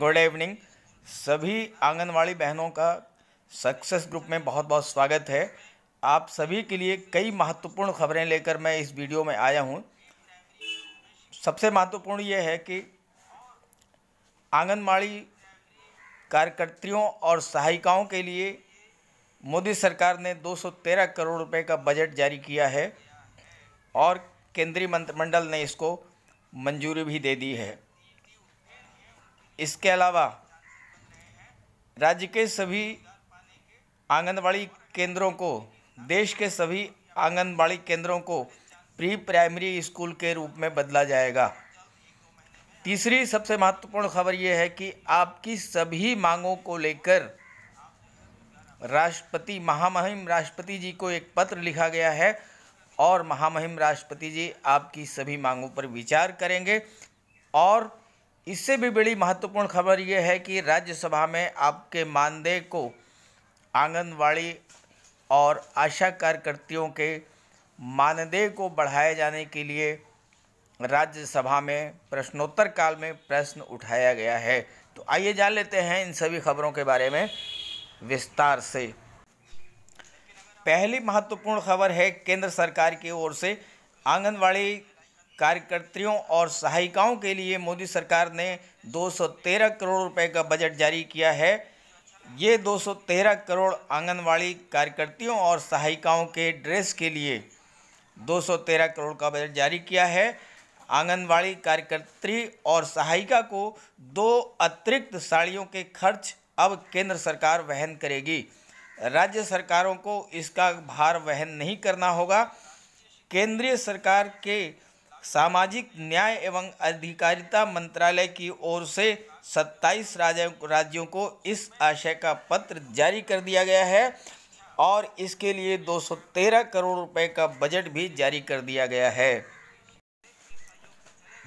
Good evening. सभी आंगनबाड़ी बहनों का सक्सेस ग्रुप में बहुत बहुत स्वागत है। आप सभी के लिए कई महत्वपूर्ण खबरें लेकर मैं इस वीडियो में आया हूं। सबसे महत्वपूर्ण ये है कि आंगनबाड़ी कार्यकर्त्रियों और सहायिकाओं के लिए मोदी सरकार ने 213 करोड़ रुपए का बजट जारी किया है और केंद्रीय मंत्रिमंडल ने इसको मंजूरी भी दे दी है। इसके अलावा राज्य के सभी आंगनबाड़ी केंद्रों को, देश के सभी आंगनबाड़ी केंद्रों को प्री प्राइमरी स्कूल के रूप में बदला जाएगा। तीसरी सबसे महत्वपूर्ण खबर यह है कि आपकी सभी मांगों को लेकर राष्ट्रपति महामहिम राष्ट्रपति जी को एक पत्र लिखा गया है और महामहिम राष्ट्रपति जी आपकी सभी मांगों पर विचार करेंगे। और इससे भी बड़ी महत्वपूर्ण खबर यह है कि राज्यसभा में आपके मानदेय को आंगनवाड़ी और आशा कार्यकर्त्रियों के मानदेय को बढ़ाए जाने के लिए राज्यसभा में प्रश्नोत्तर काल में प्रश्न उठाया गया है। तो आइए जान लेते हैं इन सभी खबरों के बारे में विस्तार से। पहली महत्वपूर्ण खबर है केंद्र सरकार की ओर से आंगनवाड़ी कार्यकर्त्रियों और सहायिकाओं के लिए मोदी सरकार ने 213 करोड़ रुपए का बजट जारी किया है। ये 213 करोड़ आंगनवाड़ी कार्यकर्त्रियों और सहायिकाओं के ड्रेस के लिए 213 करोड़ का बजट जारी किया है। आंगनवाड़ी कार्यकर्त्री और सहायिका को 2 अतिरिक्त साड़ियों के खर्च अब केंद्र सरकार वहन करेगी। राज्य सरकारों को इसका भार वहन नहीं करना होगा। केंद्रीय सरकार के सामाजिक न्याय एवं अधिकारिता मंत्रालय की ओर से 27 राज्यों को इस आशय का पत्र जारी कर दिया गया है और इसके लिए 213 करोड़ रुपए का बजट भी जारी कर दिया गया है।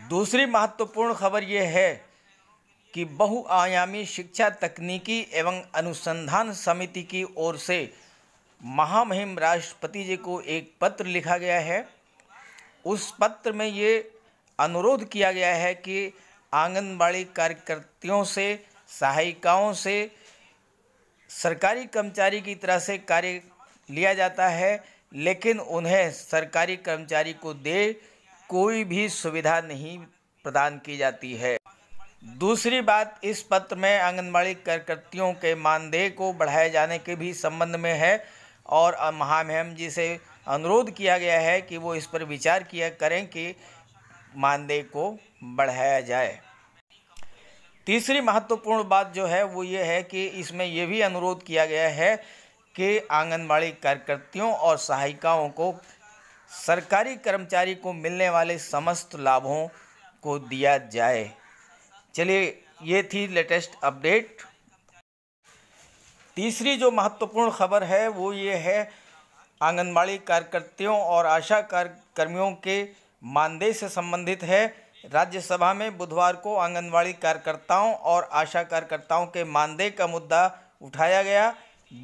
दूसरी महत्वपूर्ण खबर यह है कि बहुआयामी शिक्षा तकनीकी एवं अनुसंधान समिति की ओर से महामहिम राष्ट्रपति जी को एक पत्र लिखा गया है। उस पत्र में ये अनुरोध किया गया है कि आंगनबाड़ी कार्यकर्त्रियों से, सहायिकाओं से सरकारी कर्मचारी की तरह से कार्य लिया जाता है, लेकिन उन्हें सरकारी कर्मचारी को दे कोई भी सुविधा नहीं प्रदान की जाती है। दूसरी बात इस पत्र में आंगनबाड़ी कार्यकर्त्रियों के मानदेय को बढ़ाए जाने के भी संबंध में है और महामहिम जी से अनुरोध किया गया है कि वो इस पर विचार किया करें कि मानदेय को बढ़ाया जाए। तीसरी महत्वपूर्ण बात जो है वो ये है कि इसमें ये भी अनुरोध किया गया है कि आंगनबाड़ी कार्यकर्त्रियों और सहायिकाओं को सरकारी कर्मचारी को मिलने वाले समस्त लाभों को दिया जाए। चलिए, ये थी लेटेस्ट अपडेट। तीसरी जो महत्वपूर्ण खबर है वो ये है आंगनबाड़ी कार्यकर्त्रियों और आशा कर्मियों के मानदेय से संबंधित है। राज्यसभा में बुधवार को आंगनबाड़ी कार्यकर्ताओं और आशा कार्यकर्ताओं के मानदेय का मुद्दा उठाया गया।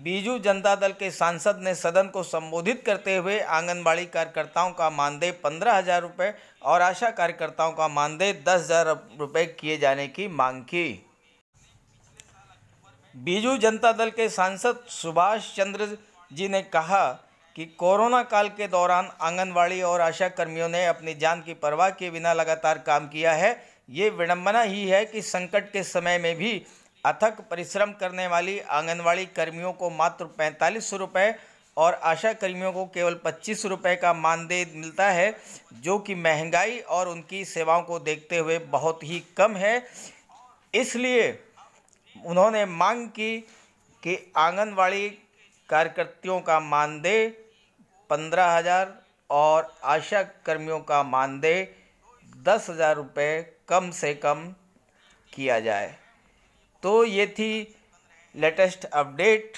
बीजू जनता दल के सांसद ने सदन को संबोधित करते हुए आंगनबाड़ी कार्यकर्ताओं का मानदेय 15,000 रुपये और आशा कार्यकर्ताओं का मानदेय 10,000 रुपये किए जाने की मांग की। बीजू जनता दल के सांसद सुभाष चंद्र जी ने कहा कि कोरोना काल के दौरान आंगनबाड़ी और आशा कर्मियों ने अपनी जान की परवाह किए बिना लगातार काम किया है। ये विडम्बना ही है कि संकट के समय में भी अथक परिश्रम करने वाली आंगनवाड़ी कर्मियों को मात्र 45 रुपये और आशा कर्मियों को केवल 25 रुपये का मानदेय मिलता है, जो कि महंगाई और उनकी सेवाओं को देखते हुए बहुत ही कम है। इसलिए उन्होंने मांग की कि आंगनवाड़ी कार्यकर्त्रियों का मानदेय 15,000 और आशा कर्मियों का मानदेय 10,000 रुपये कम से कम किया जाए। तो ये थी लेटेस्ट अपडेट।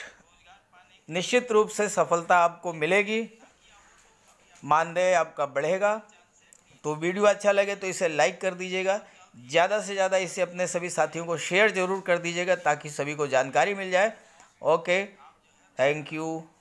निश्चित रूप से सफलता आपको मिलेगी, मानदेय आपका बढ़ेगा। तो वीडियो अच्छा लगे तो इसे लाइक कर दीजिएगा, ज़्यादा से ज़्यादा इसे अपने सभी साथियों को शेयर ज़रूर कर दीजिएगा ताकि सभी को जानकारी मिल जाए। Okay, thank you.